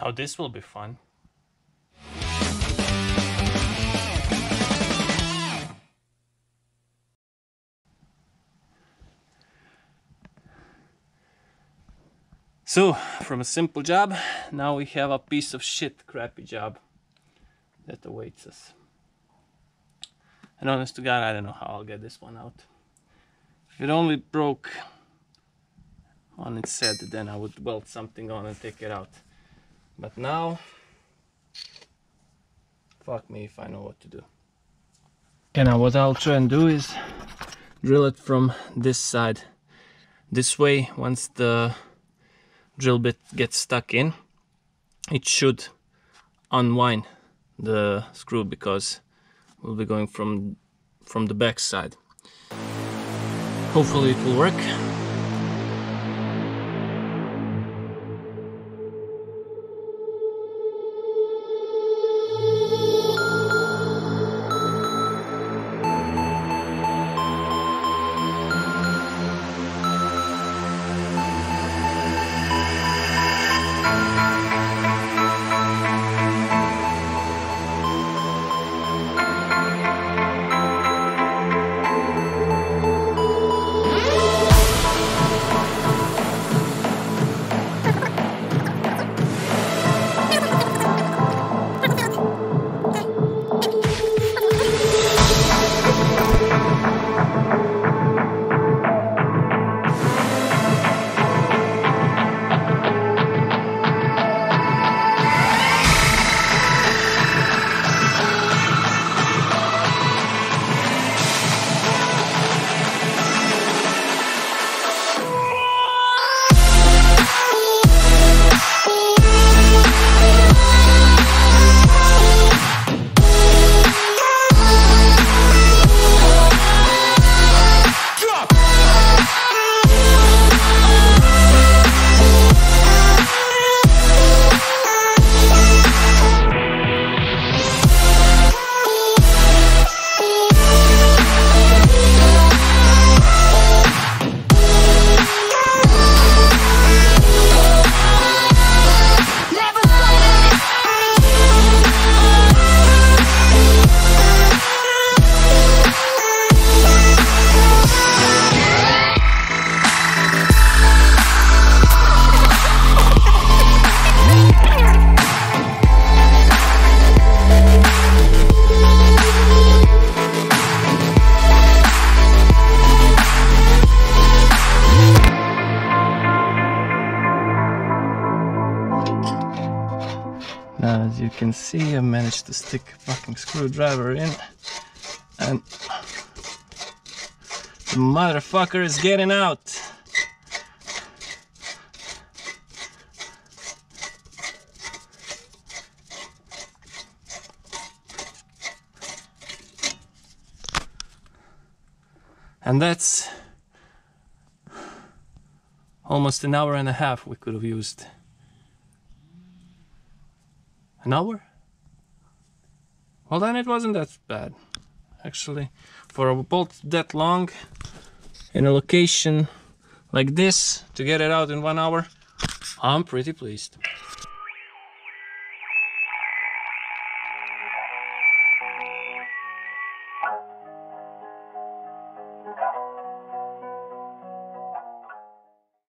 Now this will be fun. So, from a simple job, now we have a piece of shit crappy job that awaits us. And honest to God, I don't know how I'll get this one out. If it only broke on its head, then I would weld something on and take it out. But now, fuck me if I know what to do. And now what I'll try and do is drill it from this side. This way, once the drill bit gets stuck in, it should unwind the screw, because we'll be going from the back side. Hopefully it will work. As you can see, I managed to stick a fucking screwdriver in, and the motherfucker is getting out. And that's almost an hour and a half we could have used. An hour? Well, then it wasn't that bad, actually. For a bolt that long in a location like this, to get it out in 1 hour, I'm pretty pleased.